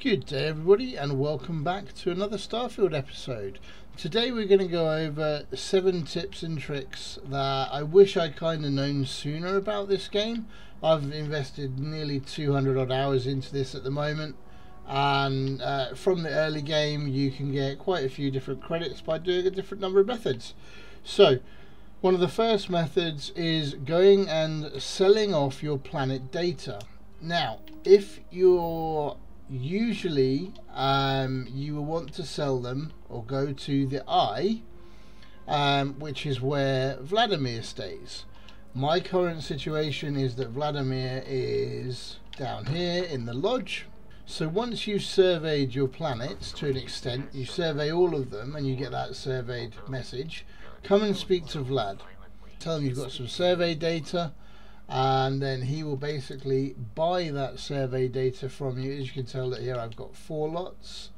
Good day everybody and welcome back to another Starfield episode. Today we're going to go over 7 tips and tricks that I wish I'd kind of known sooner about this game. I've invested nearly 200 odd hours into this at the moment, and from the early game you can get quite a few different credits by doing a different number of methods. So one of the first methods is going and selling off your planet data. Now if you're usually you will want to sell them or go to the Eye, which is where Vladimir stays. My current situation is that Vladimir is down here in the lodge. So once you've surveyed your planets to an extent, you survey all of them and you get that surveyed message, come and speak to Vlad. Tell him you've got some survey data, and then he will basically buy that survey data from you. As you can tell that here I've got 4 lots,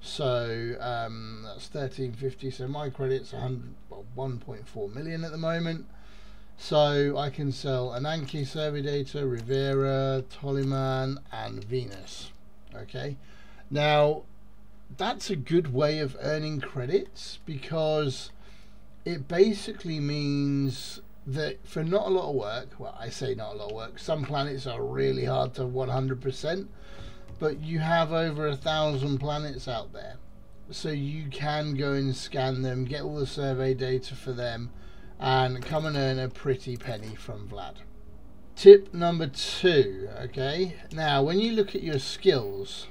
so that's 1350, so my credit's 1.4 million at the moment. So I can sell Ananke survey data, Rivera, Tolyman and Venus. Okay, now that's a good way of earning credits because it basically means that for not a lot of work, well, I say not a lot of work, some planets are really hard to 100%, but you have over 1,000 planets out there, so you can go and scan them, get all the survey data for them and come and earn a pretty penny from Vlad. Tip number 2, okay, now when you look at your skills,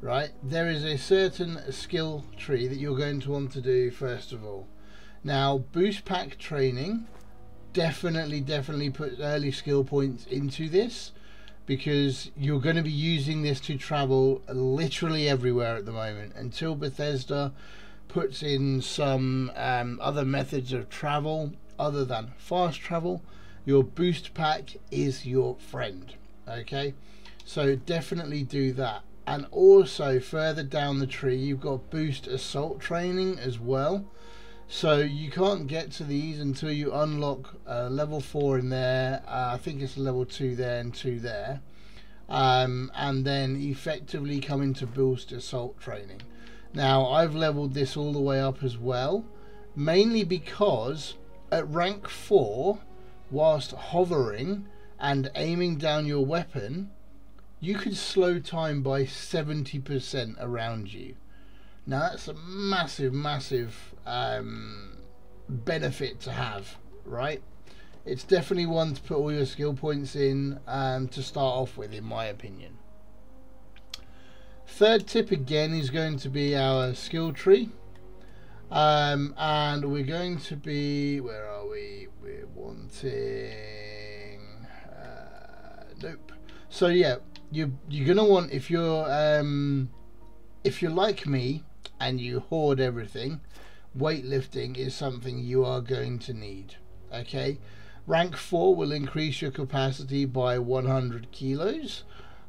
right, there is a certain skill tree that you're going to want to do first of all. Now boost pack training, definitely put early skill points into this because you're going to be using this to travel literally everywhere at the moment until Bethesda puts in some other methods of travel other than fast travel. Your boost pack is your friend, okay, so definitely do that. And also further down the tree you've got boost assault training as well. So you can't get to these until you unlock level 4 in there, I think it's level 2 there and 2 there, and then effectively come into boost assault training. Now I've leveled this all the way up as well, mainly because at rank 4, whilst hovering and aiming down your weapon, you could slow time by 70% around you. Now that's a massive benefit to have, right? It's definitely one to put all your skill points in to start off with, in my opinion. Third tip again is going to be our skill tree, and we're going to be, where are we? We're wanting nope. So yeah, you're gonna want, if you're like me and you hoard everything, weightlifting is something you are going to need, okay? Rank 4 will increase your capacity by 100 kilos,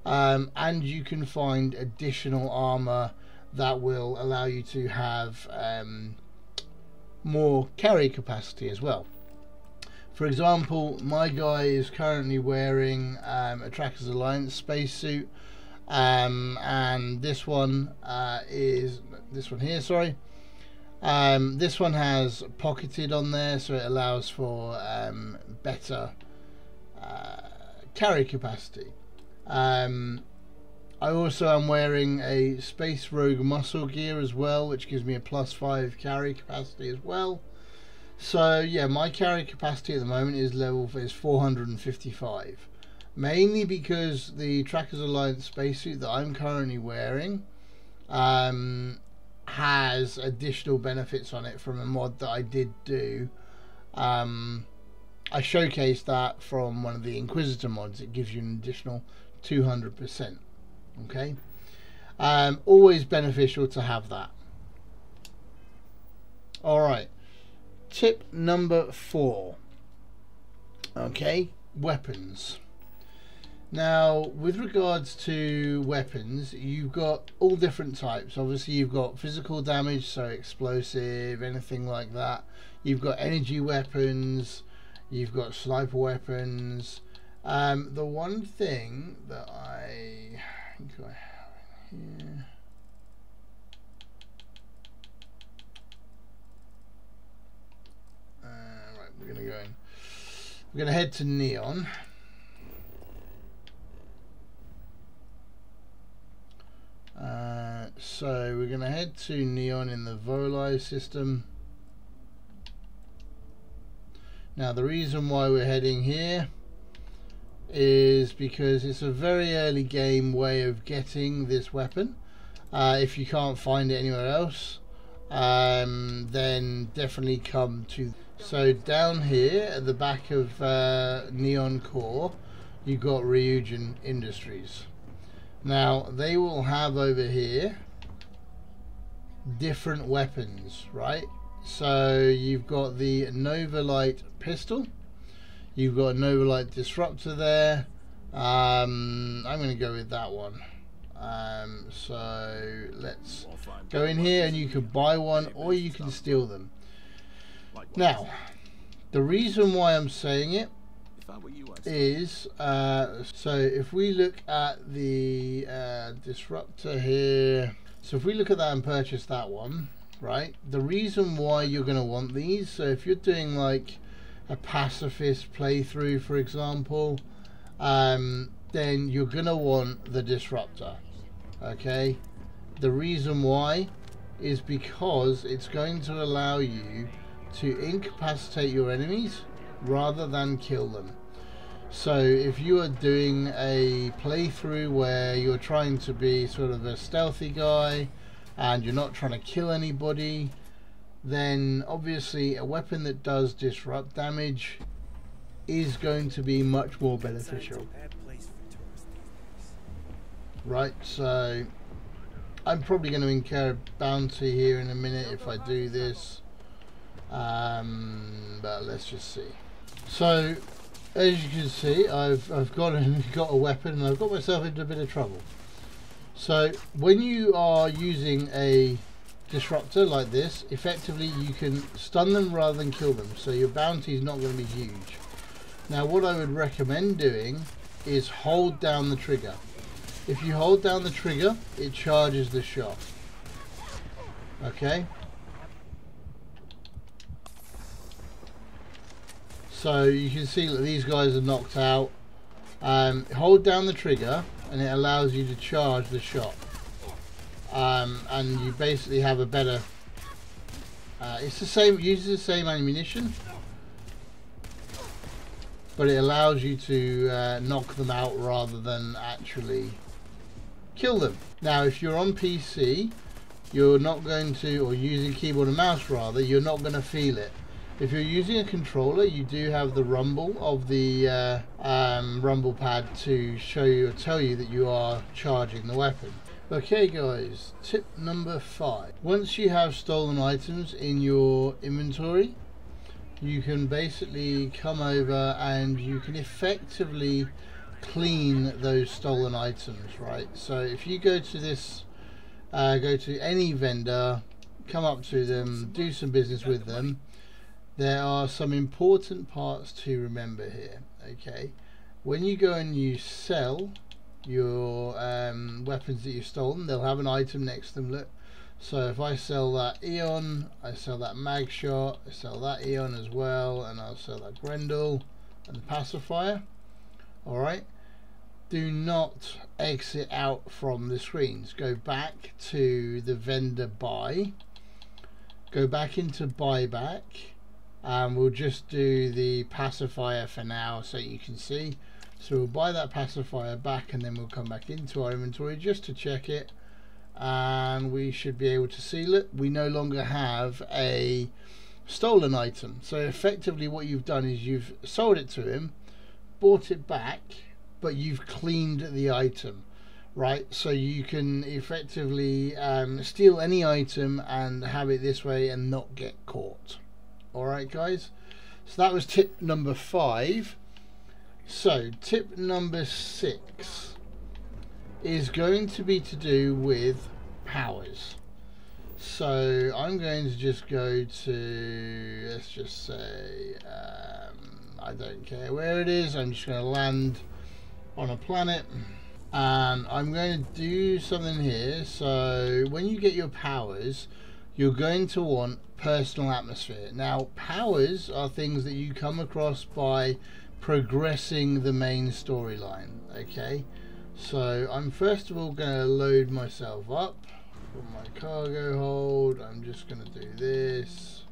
and you can find additional armor that will allow you to have more carry capacity as well. For example, my guy is currently wearing a Trackers Alliance spacesuit, and this one is this one here, sorry. This one has pocketed on there, so it allows for better carry capacity. I also am wearing a Space Rogue muscle gear as well, which gives me a +5 carry capacity as well. So yeah, my carry capacity at the moment is 455. Mainly because the Trackers Alliance spacesuit that I'm currently wearing has additional benefits on it from a mod that I did do. I showcased that from one of the Inquisitor mods. It gives you an additional 200%. Okay, always beneficial to have that. All right, tip number 4. Okay, weapons. Now with regards to weapons, you've got all different types. Obviously you've got physical damage, so explosive, anything like that. You've got energy weapons, you've got sniper weapons. The one thing that I think I have here. Right, we're going to go in. We're going to head to Neon. So we're going to head to Neon in the Voli system. Now the reason why we're heading here is because it's a very early game way of getting this weapon. If you can't find it anywhere else, then definitely come to. So down here at the back of Neon Core, you've got Ryujin Industries. Now they will have over here different weapons, right? So you've got the Nova Light pistol. You've got a Nova Light disruptor there. I'm going to go with that one. So let's go in here and you can buy one or you can steal them. Now, the reason why I'm saying it is, so if we look at the disruptor here, so if we look at that and purchase that one, right, the reason why you're going to want these, so if you're doing like a pacifist playthrough, for example, then you're going to want the disruptor, okay? The reason why is because it's going to allow you to incapacitate your enemies rather than kill them. So if you are doing a playthrough where you're trying to be sort of a stealthy guy and you're not trying to kill anybody, then obviously a weapon that does disrupt damage is going to be much more beneficial. Right, so I'm probably going to incur a bounty here in a minute if I do this, but let's just see. So as you can see, I've got a weapon and I've got myself into a bit of trouble. So when you are using a disruptor like this, effectively you can stun them rather than kill them, so your bounty is not going to be huge. Now what I would recommend doing is hold down the trigger. If you hold down the trigger, it charges the shot, okay? So you can see that these guys are knocked out. Hold down the trigger and it allows you to charge the shot. And you basically have a better, it's the same, uses the same ammunition, but it allows you to knock them out rather than actually kill them. Now if you're on PC, you're not going to, or using keyboard and mouse rather, you're not going to feel it. If you're using a controller, you do have the rumble of the rumble pad to show you or tell you that you are charging the weapon. Okay guys, tip number 5. Once you have stolen items in your inventory, you can basically come over and you can effectively clean those stolen items, right? So if you go to this, go to any vendor, come up to them, do some business with them, there are some important parts to remember here, okay? When you go and you sell your weapons that you've stolen, they'll have an item next to them, look. So if I sell that Eon, I sell that Magshot, I sell that Eon as well, and I'll sell that Grendel and the Pacifier. All right, do not exit out from the screens. Go back to the vendor buy, go back into buyback, and we'll just do the Pacifier for now so you can see. So we'll buy that Pacifier back and then we'll come back into our inventory just to check it, and we should be able to see, look, we no longer have a stolen item. So effectively what you've done is you've sold it to him, bought it back, but you've cleaned the item, right? So you can effectively steal any item and have it this way and not get caught. All right guys, so that was tip number 5. So tip number 6 is going to be to do with powers. So I'm going to just go to, let's just say, I don't care where it is, I'm just going to land on a planet. And I'm going to do something here. So when you get your powers, you're going to want personal atmosphere. Now, powers are things that you come across by progressing the main storyline, okay? So I'm first of all going to load myself up from my cargo hold. I'm just going to do this.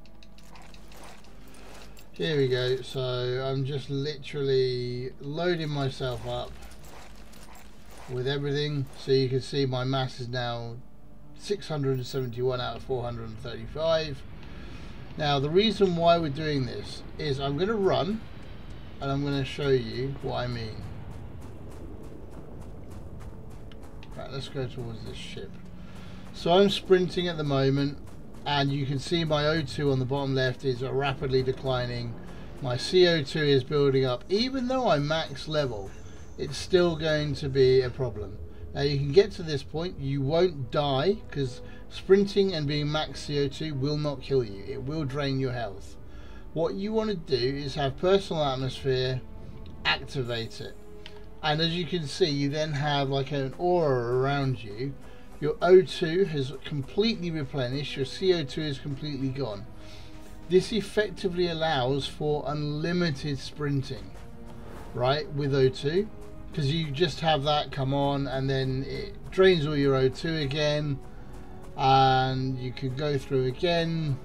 Here we go. So I'm just literally loading myself up with everything. So you can see my mass is now 671 out of 435. Now the reason why we're doing this is I'm going to run and I'm going to show you what I mean. Right, let's go towards this ship. So I'm sprinting at the moment and you can see my O2 on the bottom left is rapidly declining. My CO2 is building up. Even though I'm max level, it's still going to be a problem. Now you can get to this point, you won't die, because sprinting and being max CO2 will not kill you. It will drain your health. What you want to do is have personal atmosphere, activate it. And as you can see, you then have like an aura around you. Your O2 has completely replenished, your CO2 is completely gone. This effectively allows for unlimited sprinting, right, with O2. Because you just have that come on and then it drains all your O2 again. And you can go through again,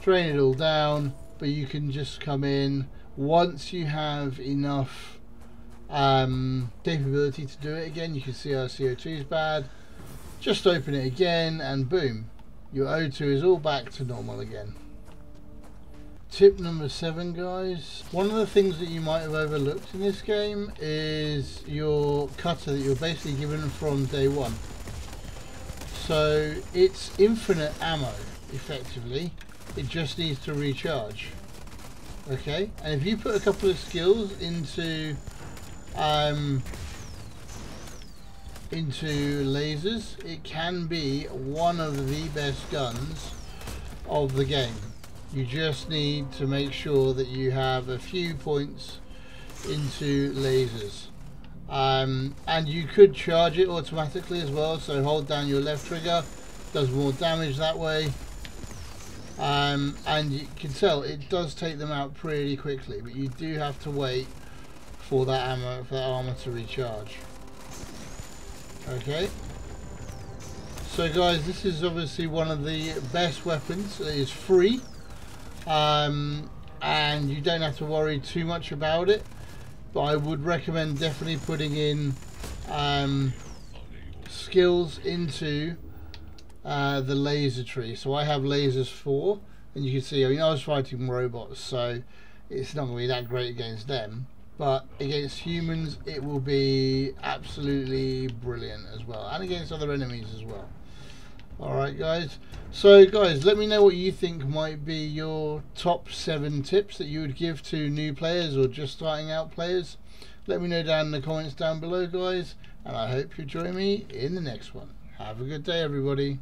drain it all down, but you can just come in once you have enough capability to do it again. You can see our CO2 is bad. Just open it again and boom, your O2 is all back to normal again. Tip number 7, guys. One of the things that you might have overlooked in this game is your cutter that you're basically given from day one. So it's infinite ammo, effectively. It just needs to recharge. Okay, and if you put a couple of skills into lasers, it can be one of the best guns of the game. You just need to make sure that you have a few points into lasers. And you could charge it automatically as well, so hold down your left trigger, does more damage that way. And you can tell it does take them out pretty quickly, but you do have to wait for that ammo, for that armor to recharge. Okay. So guys, this is obviously one of the best weapons. It is free. And you don't have to worry too much about it, but I would recommend definitely putting in skills into the laser tree. So I have lasers 4, and you can see, I mean, I was fighting robots, so it's not going to be that great against them, but against humans it will be absolutely brilliant as well, and against other enemies as well. Alright guys, so guys, let me know what you think might be your top 7 tips that you would give to new players or just starting out players. Let me know down in the comments down below, guys, and I hope you join me in the next one. Have a good day, everybody.